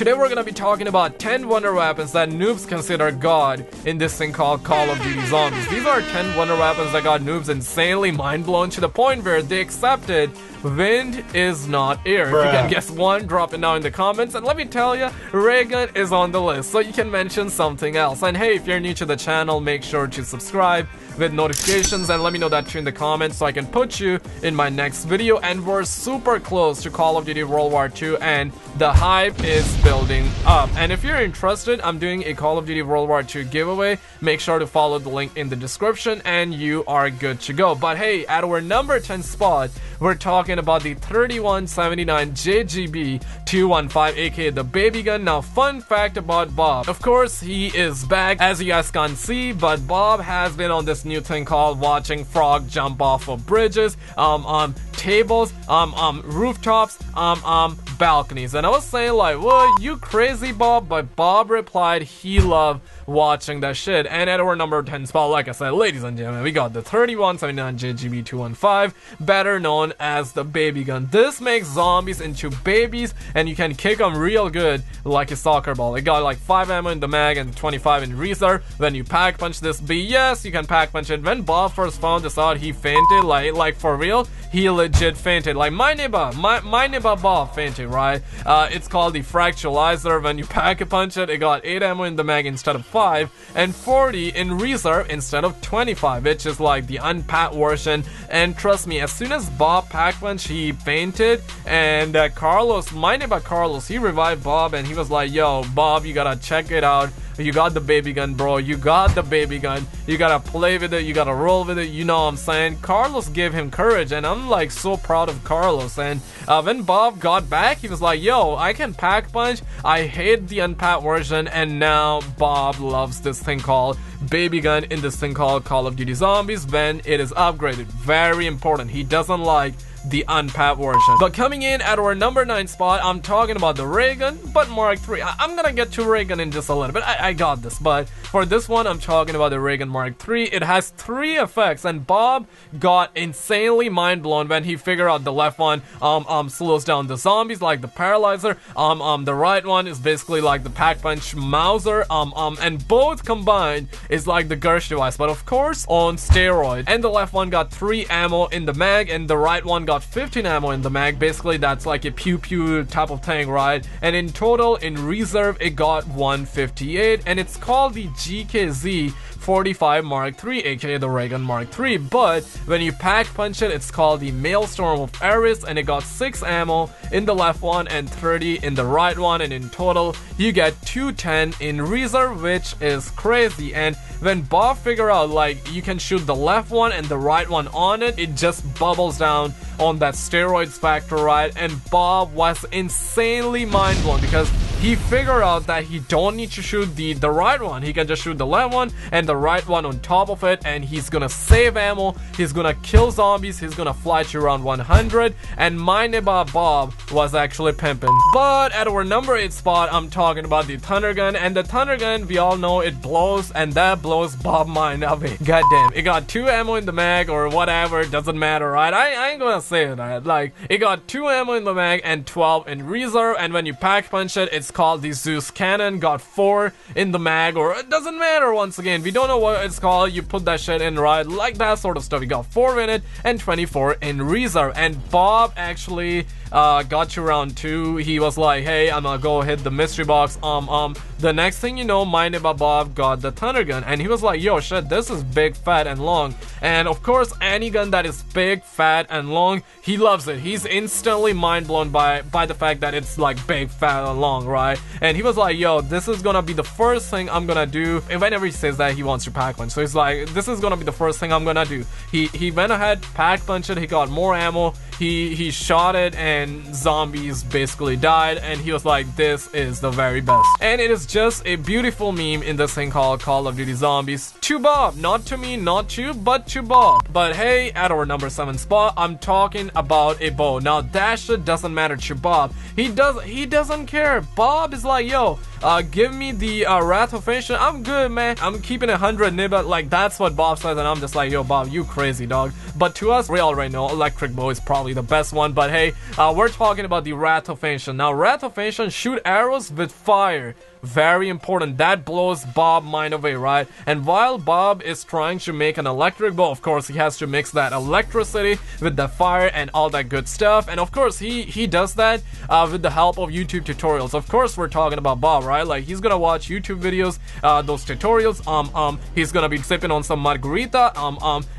Today we're gonna be talking about 10 wonder weapons that noobs consider god in this thing called Call of Duty Zombies. These are 10 wonder weapons that got noobs insanely mind blown to the point where they accepted wind is not air. Bruh. If you can guess one, drop it now in the comments. And let me tell you, Raygun is on the list, so you can mention something else. And hey, if you're new to the channel, make sure to subscribe with notifications and let me know that too in the comments so I can put you in my next video. And we're super close to Call of Duty World War II and the hype is building up. And if you're interested, I'm doing a Call of Duty World War II giveaway. Make sure to follow the link in the description and you are good to go. But hey, at our number 10 spot, we're talking about the 3179 JGB215, aka the baby gun. Now, fun fact about Bob. Of course, he is back, as you guys can see, but Bob has been on this new thing called watching frog jump off of bridges, tables, rooftops, balconies. And I was saying like, well, you crazy, Bob? But Bob replied he loved watching that shit. And at our number 10 spot, like I said, ladies and gentlemen, we got the 3179 JGB215, better known as the baby gun. This makes zombies into babies and you can kick them real good like a soccer ball. It got like 5 ammo in the mag and 25 in reserve. When you pack punch this BS, you can pack punch it. When Bob first found this out, he fainted, like for real, he legit fainted. Like my neighbor Bob fainted, right? It's called the Fracturalizer. When you pack a punch it, it got 8 ammo in the mag instead of 5 and 40 in reserve instead of 25, which is like the unpacked version. And trust me, as soon as Bob packed punch, he fainted. And Carlos, my neighbor Carlos, he revived Bob and he was like, yo Bob, you gotta check it out, you got the baby gun, bro, you got the baby gun, you gotta play with it, you gotta roll with it, you know what I'm saying. Carlos gave him courage and I'm like so proud of Carlos. And when Bob got back, he was like, yo, I can pack punch, I hate the unpacked version, and now Bob loves this thing called baby gun in this thing called Call of Duty Zombies when it is upgraded. Very important, he doesn't like the unpacked version. But coming in at our number 9 spot, I'm talking about the Raygun, but Mark 3. I'm gonna get to Raygun in just a little bit. I got this, but for this one, I'm talking about the Raygun Mark 3. It has 3 effects, and Bob got insanely mind blown when he figured out the left one slows down the zombies like the paralyzer. The right one is basically like the pack punch Mauser. And both combined is like the Gersh device, but of course on steroid. And the left one got 3 ammo in the mag, and the right one got 15 ammo in the mag. Basically that's like a pew pew type of thing, right? And in total in reserve it got 158, and it's called the GKZ 45 mark 3, aka the Raygun Mark 3. But when you pack punch it, it's called the Maelstrom of Eris, and it got 6 ammo in the left one and 30 in the right one, and in total you get 210 in reserve, which is crazy. And when Bob figure out like you can shoot the left one and the right one on it, it just bubbles down on that steroids factor, right? And Bob was insanely mind blown because he figured out that he don't need to shoot the right one, he can just shoot the left one and the right one on top of it, and he's gonna save ammo, he's gonna kill zombies, he's gonna fly to around 100. And my neighbor Bob was actually pimping. But at our number 8 spot, I'm talking about the Thunder Gun, and the Thunder Gun, we all know it blows, and that blows Bob mind away. Goddamn, it got 2 ammo in the mag or whatever, it doesn't matter, right? I ain't gonna say that. Like, it got 2 ammo in the mag and 12 in reserve, and when you pack punch it, it's called the Zeus Cannon, got 4 in the mag, or it doesn't matter. Once again, we don't know what it's called, you put that shit in, right? Like that sort of stuff. We got 4 in it and 24 in reserve. And Bob actually got to round 2. He was like, hey, I'm gonna go hit the mystery box. The next thing you know, my neighbor Bob got the Thunder Gun and he was like, yo shit, this is big, fat and long. And of course, any gun that is big, fat and long, he loves it. He's instantly mind blown by the fact that it's like big, fat and long, right? And he was like, yo, this is gonna be the first thing I'm gonna do. And whenever he says that, he wants to pack punch, so he's like, this is gonna be the first thing I'm gonna do. He went ahead, pack punched it, he got more ammo, he shot it, and zombies basically died, and he was like, this is the very best. And it is just a beautiful meme in this thing called Call of Duty Zombies, to Bob, not to me, not to, but to Bob. But hey, at our number 7 spot, I'm talking about a bow. Now that shit doesn't matter to Bob, he doesn't care. Bob is like, yo, Give me the Wrath of Ancient. I'm good, man. I'm keeping 100 Nibba. Like, that's what Bob says, and I'm just like, yo, Bob, you crazy, dog. But to us, we already know Electric Bow is probably the best one. But hey, we're talking about the Wrath of Ancient. Now, Wrath of Ancient, shoot arrows with fire. Very important. That blows Bob mind away, right? And while Bob is trying to make an electric bow, of course he has to mix that electricity with the fire and all that good stuff. And of course he does that with the help of YouTube tutorials. Of course we're talking about Bob, right? Like, he's gonna watch YouTube videos, those tutorials, he's gonna be sipping on some margarita,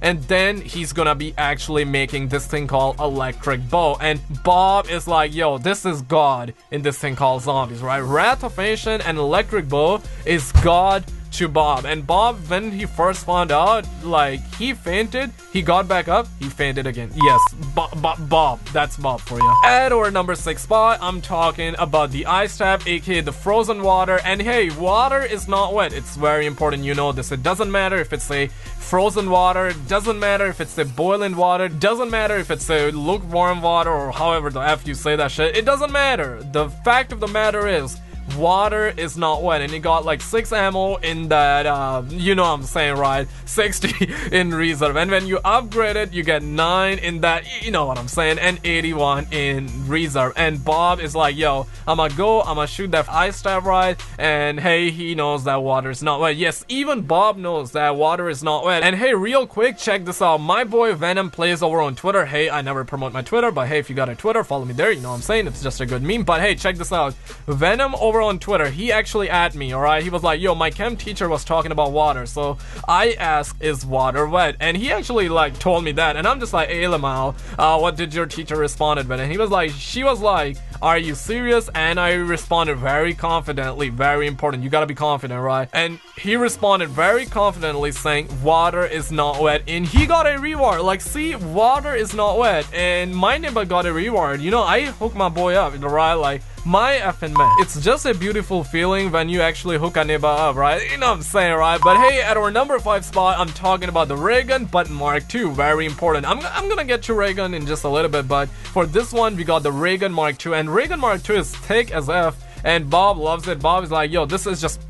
and then he's gonna be actually making this thing called electric bow. And Bob is like, yo, this is God in this thing called zombies, right? Wrath of Ancient and electric bow is God to Bob. And Bob, when he first found out, like, he fainted, he got back up, he fainted again. Yes, Bob, that's Bob for you. At our number 6 spot, I'm talking about the ice tap, aka the frozen water. And hey, water is not wet. It's very important, you know this. It doesn't matter if it's a frozen water, doesn't matter if it's a boiling water, doesn't matter if it's a lukewarm water, or however the F you say that shit. It doesn't matter. The fact of the matter is, water is not wet. And he got like 6 ammo in that, you know what I'm saying, right? 60 in reserve. And when you upgrade it, you get 9 in that, you know what I'm saying, and 81 in reserve. And Bob is like, yo, I'ma go, I'ma shoot that ice tap, right? And hey, he knows that water is not wet. Yes, even Bob knows that water is not wet. And hey, real quick, check this out. My boy Venom Plays over on Twitter. Hey, I never promote my Twitter, but hey, if you got a Twitter, follow me there, you know what I'm saying? It's just a good meme. But hey, check this out. Venom over on Twitter, he actually at me, alright? He was like, yo, my chem teacher was talking about water, so I asked, is water wet? And he actually like told me that, and I'm just like, hey Lamal, what did your teacher responded with? And he was like, she was like, are you serious? And I responded very confidently. Very important, you gotta be confident, right? And he responded very confidently saying, water is not wet, and he got a reward. Like, see, water is not wet, and my neighbor got a reward. You know, I hooked my boy up, right? Like, my effing man. It's just a beautiful feeling when you actually hook a neighbor up, right? You know what I'm saying, right? But hey, at our number 5 spot, I'm talking about the Raygun, but Mark II. Very important. I'm gonna get to Raygun in just a little bit, but for this one, we got the Raygun Mark II, and Raygun Mark II is thick as F. And Bob loves it. Bob is like, yo, this is just,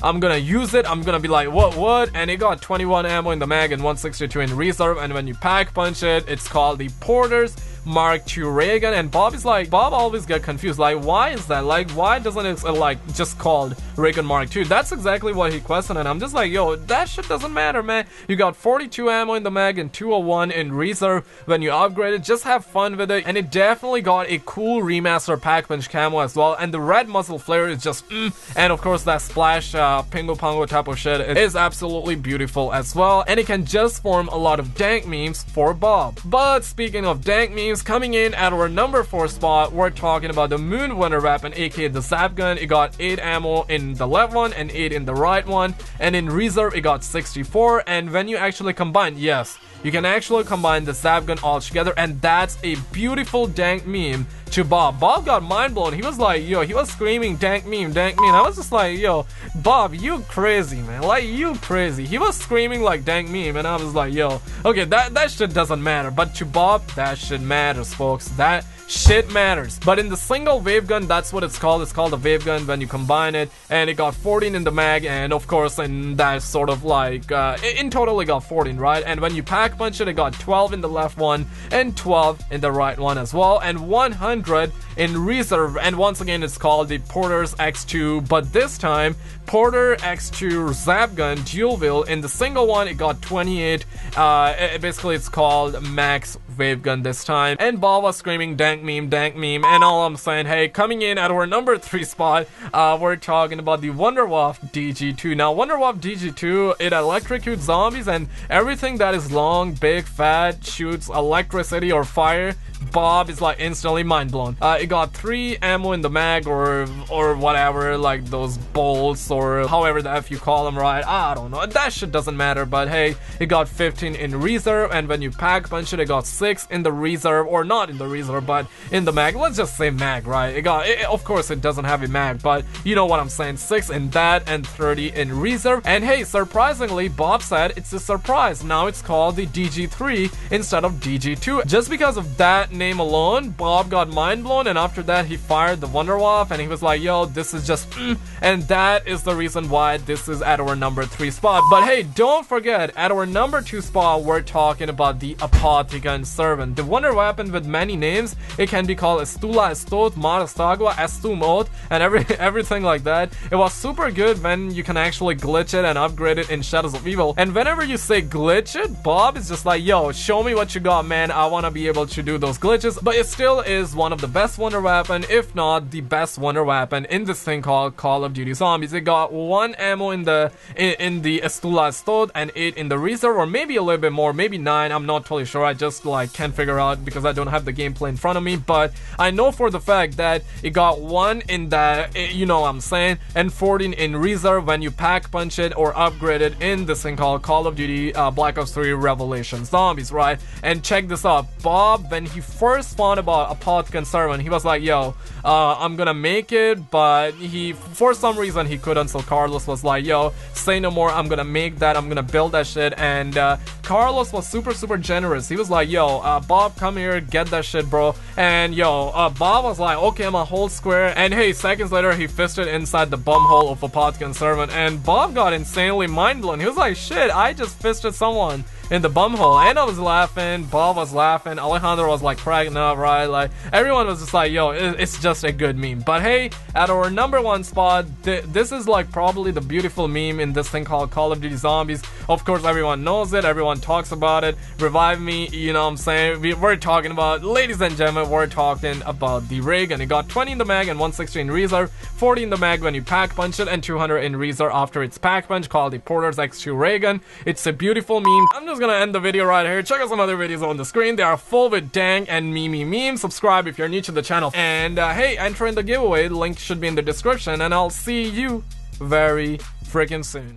I'm gonna use it. I'm gonna be like, what? And it got 21 ammo in the mag and 162 in reserve. And when you pack punch it, it's called the Porter's Mark II Ray Gun. And Bob is like, Bob always get confused. Like, why is that? Like, why doesn't it like just called Raygun Mark II? That's exactly what he questioned. And I'm just like, yo, that shit doesn't matter, man. You got 42 ammo in the mag and 201 in reserve. When you upgrade it, just have fun with it. And it definitely got a cool remaster pack punch camo as well. And the red muzzle flare is just, and of course that splash pingo pongo type of shit is absolutely beautiful as well. And it can just form a lot of dank memes for Bob. But speaking of dank memes, coming in at our number 4 spot, we're talking about the Moon Wonderwaffe, and aka the Zap Gun. It got 8 ammo in the left one and 8 in the right one, and in reserve it got 64. And when you actually combine, yes, you can actually combine the Zap Gun all together, and that's a beautiful dank meme to Bob. Bob got mind blown. He was like, yo, he was screaming dank meme, dank meme. I was just like, yo, Bob, you crazy, man. Like, you crazy. He was screaming like dank meme, and I was like, yo, okay, that shit doesn't matter. But to Bob, that shit matters, folks. That shit matters. But in the single wave gun, that's what it's called. It's called a wave gun when you combine it, and it got 14 in the mag, and of course in that sort of like in total it got 14, right? And when you pack punch it, it got 12 in the left one and 12 in the right one as well, and 100 in reserve. And once again, it's called the Porter's X2, but this time Porter X2 Zap Gun dual wheel. In the single one, it got 28. Basically, it's called Max Wave Gun this time. And Bob was screaming dank meme, and all I'm saying, hey, coming in at our number 3 spot, we're talking about the Wonderwaffe DG2. Now, Wonderwaffe DG2, it electrocutes zombies, and everything that is long, big, fat, shoots electricity or fire. Bob is like instantly mind blown. It got 3 ammo in the mag or whatever, like those bolts or however the F you call them, right? I don't know. That shit doesn't matter. But hey, it got 15 in reserve, and when you pack punch it, it got 6 in the reserve, or not in the reserve, but in the mag. Let's just say mag, right? It got, of course, it doesn't have a mag, but you know what I'm saying. 6 in that and 30 in reserve. And hey, surprisingly, Bob said it's a surprise. Now it's called the DG3 instead of DG2, just because of that name. name alone, Bob got mind blown, and after that he fired the Wonderwaffe and he was like, yo, this is just and that is the reason why this is at our number 3 spot. But hey, don't forget, at our number 2 spot, we're talking about the Apothicon Servant, the wonder weapon with many names. It can be called Estula Estoth, Marastagua, Estumot, and everything like that. It was super good when you can actually glitch it and upgrade it in Shadows of Evil. And whenever you say glitch it, Bob is just like, yo, show me what you got, man, I wanna be able to do those glitches. But it still is one of the best wonder weapon, if not the best wonder weapon in this thing called Call of Duty Zombies. It got 1 ammo in the Estula Estoth and 8 in the Reserve, or maybe a little bit more, maybe 9, I'm not totally sure, I just like can't figure out because I don't have the gameplay in front of me, but I know for the fact that it got 1 in that, you know what I'm saying, and 14 in Reserve when you pack punch it or upgrade it in this thing called Call of Duty Black Ops 3 Revelations Zombies, right? And check this out, Bob, when he first found about Apothicon Servant, he was like, yo, I'm gonna make it, but he, for some reason, he couldn't, so Carlos was like, yo, say no more, I'm gonna make that, I'm gonna build that shit, and Carlos was super generous. He was like, yo, Bob, come here, get that shit, bro. And yo, Bob was like, okay, I'm a whole square, and hey, seconds later, he fisted inside the bumhole of Apothicon Servant, and Bob got insanely mind blown. He was like, shit, I just fisted someone in the bumhole, and I was laughing, Bob was laughing, Alejandro was like cracking up, right? Like everyone was just like, yo, it's just a good meme. But hey, at our number 1 spot, this is like probably the beautiful meme in this thing called Call of Duty Zombies. Of course, everyone knows it, everyone talks about it. Revive me, you know what I'm saying? We're talking about, ladies and gentlemen, we're talking about the Ray Gun. It got 20 in the mag and 160 in Reserve, 40 in the mag when you pack punch it, and 200 in Reserve after its pack punch, called the Porter's X2 Ray Gun. It's a beautiful meme. I'm just gonna end the video right here. Check out some other videos on the screen, they are full with dang and meme memes. Subscribe if you're new to the channel, and hey, enter in the giveaway, the link should be in the description, and I'll see you very freaking soon.